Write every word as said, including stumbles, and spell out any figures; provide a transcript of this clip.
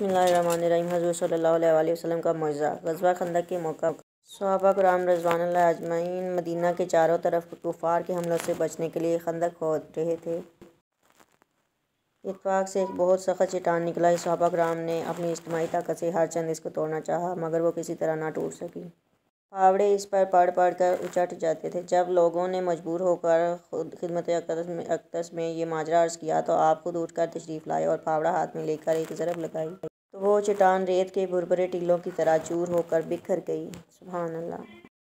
बिस्मिल्लाहिर्रहमानिर्रहीम। हज़रत सल्लल्लाहु अलैहि वसल्लम का मौज़ा ग़ज़वा ख़ंदक़ के मौका। सहाबा किराम रज़वानुल्लाह अजमईन मदीना के चारों तरफ कुफ़ार के हमलों से बचने के लिए खंदक खोद रहे थे। इत्तेफाक से एक बहुत सख्त चट्टान निकला। सहाबा किराम ने अपनी इज्तिमाई ताकत से हर चंद इसको तोड़ना चाहा, मगर वो किसी तरह ना टूट सकी। फावड़े इस पर पड़ पड़ कर उचट जाते थे। जब लोगों ने मजबूर होकर खुद खिदमत अक्तस में ये माजरा अर्ज़ किया तो आप खुद उठकर तशरीफ़ लाए और फावड़ा हाथ में लेकर एक ज़रब लगाई तो वो चट्टान रेत के भुरभुरे टीलों की तरह चूर होकर बिखर गई। सुभान अल्लाह।